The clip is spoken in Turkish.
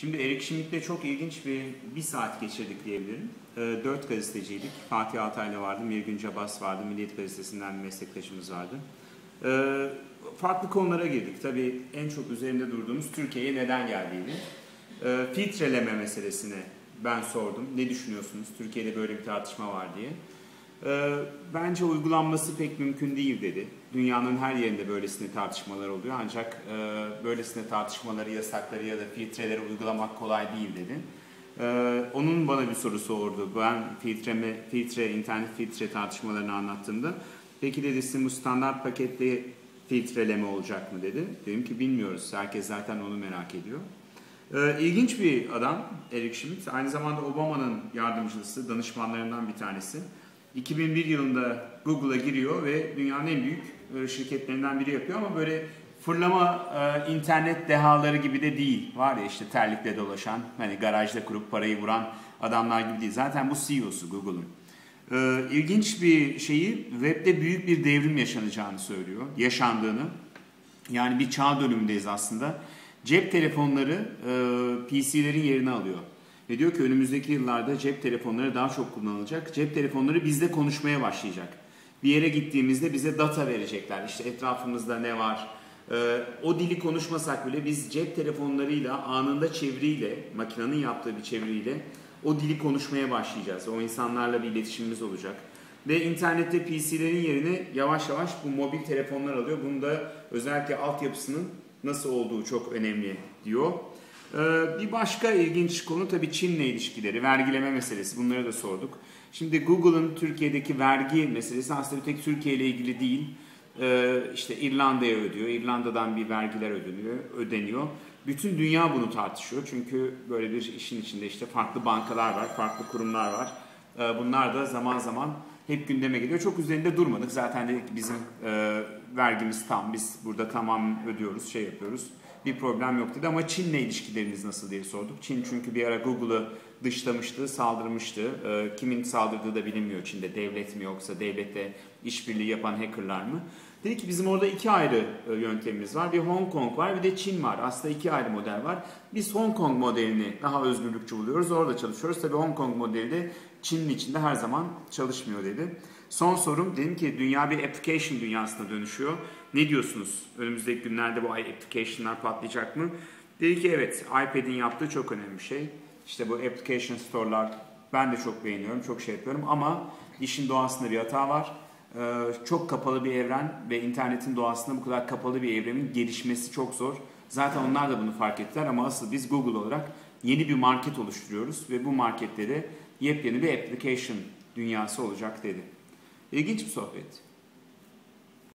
Şimdi Eric Schmidt'le çok ilginç bir saat geçirdik diyebilirim. 4 gazeteciydik. Fatih Altay'la vardı, Mirgün Cabas vardı, Milliyet Gazetesi'nden bir meslektaşımız vardı. Farklı konulara girdik. Tabii en çok üzerinde durduğumuz Türkiye'ye neden geldiğini. Filtreleme meselesini ben sordum. Ne düşünüyorsunuz? Türkiye'de böyle bir tartışma var diye. Bence uygulanması pek mümkün değil dedi. Dünyanın her yerinde böylesine tartışmalar oluyor ancak böylesine tartışmaları, yasakları ya da filtreleri uygulamak kolay değil dedi. Onun bana bir soru sordu. Ben internet filtre tartışmalarını anlattığımda peki dedi sizin bu standart pakette filtreleme olacak mı dedi. Dedim ki bilmiyoruz. Herkes zaten onu merak ediyor. İlginç bir adam Eric Schmidt. Aynı zamanda Obama'nın yardımcısı, danışmanlarından bir tanesi. 2001 yılında Google'a giriyor ve dünyanın en büyük şirketlerinden biri yapıyor ama böyle fırlama internet dehaları gibi de değil. Var ya işte terlikle dolaşan, hani garajda kurup parayı vuran adamlar gibi değil. Zaten bu CEO'su Google'un. İlginç bir şeyi, webde büyük bir devrim yaşanacağını söylüyor, yaşandığını. Yani bir çağ dönümündeyiz aslında. Cep telefonları PC'lerin yerini alıyor. Ve diyor ki önümüzdeki yıllarda cep telefonları daha çok kullanılacak. Cep telefonları bizle konuşmaya başlayacak. Bir yere gittiğimizde bize data verecekler. İşte etrafımızda ne var? O dili konuşmasak bile biz cep telefonlarıyla anında çeviriyle, makinenin yaptığı bir çeviriyle o dili konuşmaya başlayacağız. O insanlarla bir iletişimimiz olacak. Ve internette PC'lerin yerini yavaş yavaş bu mobil telefonlar alıyor. Bunun da özellikle altyapısının nasıl olduğu çok önemli diyor. Bir başka ilginç konu tabii Çin'le ilişkileri, vergileme meselesi. Bunlara da sorduk. Şimdi Google'ın Türkiye'deki vergi meselesi aslında bir tek Türkiye ile ilgili değil. İşte İrlanda'ya ödüyor, İrlanda'dan bir vergiler ödeniyor. Bütün dünya bunu tartışıyor. Çünkü böyle bir işin içinde işte farklı bankalar var, farklı kurumlar var. Bunlar da zaman zaman hep gündeme geliyor. Çok üzerinde durmadık. Zaten dedik ki bizim vergimiz tam, biz burada tamam ödüyoruz, şey yapıyoruz. Bir problem yok dedi ama Çin'le ilişkileriniz nasıl diye sorduk. Çin çünkü bir ara Google'ı dışlamıştı, saldırmıştı. Kimin saldırdığı da bilinmiyor Çin'de. Devlet mi yoksa devlette işbirliği yapan hackerlar mı? Dedi ki bizim orada iki ayrı yöntemimiz var. Bir Hong Kong var, bir de Çin var. Aslında iki ayrı model var. Biz Hong Kong modelini daha özgürlükçü buluyoruz. Orada çalışıyoruz. Tabii Hong Kong modeli de Çin'in içinde her zaman çalışmıyor dedi. Son sorum dedim ki dünya bir application dünyasına dönüşüyor. Ne diyorsunuz? Önümüzdeki günlerde bu application'lar patlayacak mı? Dedi ki evet, iPad'in yaptığı çok önemli bir şey. İşte bu application store'lar ben de çok beğeniyorum, çok şey yapıyorum ama işin doğasında bir hata var. Çok kapalı bir evren ve internetin doğasında bu kadar kapalı bir evrenin gelişmesi çok zor. Zaten onlar da bunu fark ettiler ama asıl biz Google olarak yeni bir market oluşturuyoruz ve bu markette de yepyeni bir application dünyası olacak dedi. İlginç bir sohbet.